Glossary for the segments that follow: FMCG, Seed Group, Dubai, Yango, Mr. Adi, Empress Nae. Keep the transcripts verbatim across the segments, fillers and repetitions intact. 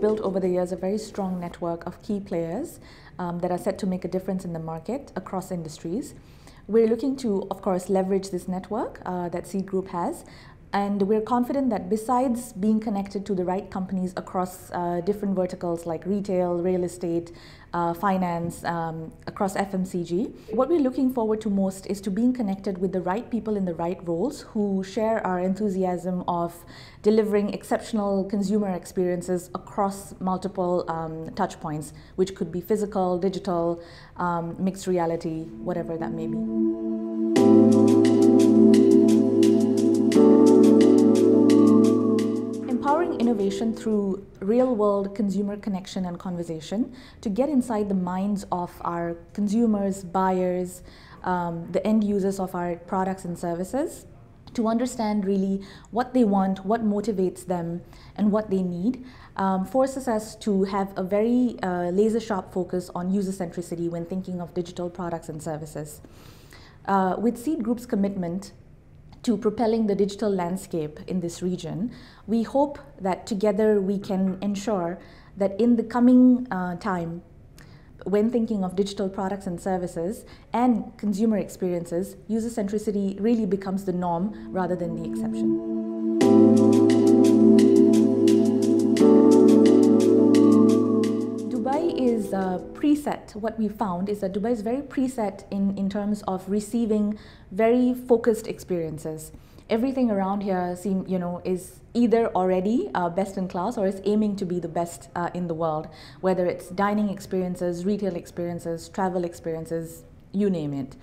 built over the years a very strong network of key players um, that are set to make a difference in the market across industries. We're looking to, of course, leverage this network uh, that Seed Group has, and we're confident that besides being connected to the right companies across uh, different verticals like retail, real estate, uh, finance, um, across F M C G, what we're looking forward to most is to being connected with the right people in the right roles who share our enthusiasm of delivering exceptional consumer experiences across multiple um, touch points, which could be physical, digital, um, mixed reality, whatever that may be. Empowering innovation through real-world consumer connection and conversation to get inside the minds of our consumers, buyers, um, the end users of our products and services, to understand really what they want, what motivates them, and what they need, um, forces us to have a very uh, laser-sharp focus on user centricity when thinking of digital products and services. Uh, with Seed Group's commitment to propelling the digital landscape in this region, we hope that together we can ensure that in the coming uh, time, when thinking of digital products and services and consumer experiences, user centricity really becomes the norm rather than the exception. Is uh, preset. What we found is that Dubai is very preset in, in terms of receiving very focused experiences. Everything around here seem, you know, is either already uh, best in class or is aiming to be the best uh, in the world, whether it's dining experiences, retail experiences, travel experiences, you name it.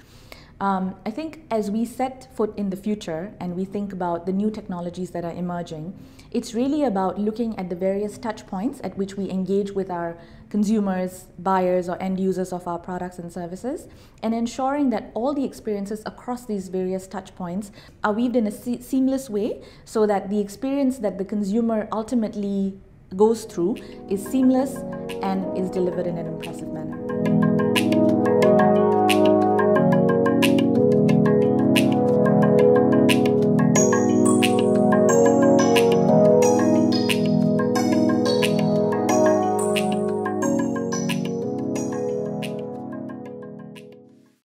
Um, I think as we set foot in the future and we think about the new technologies that are emerging, it's really about looking at the various touch points at which we engage with our consumers, buyers, or end users of our products and services, and ensuring that all the experiences across these various touch points are weaved in a se- seamless way so that the experience that the consumer ultimately goes through is seamless and is delivered in an impressive manner.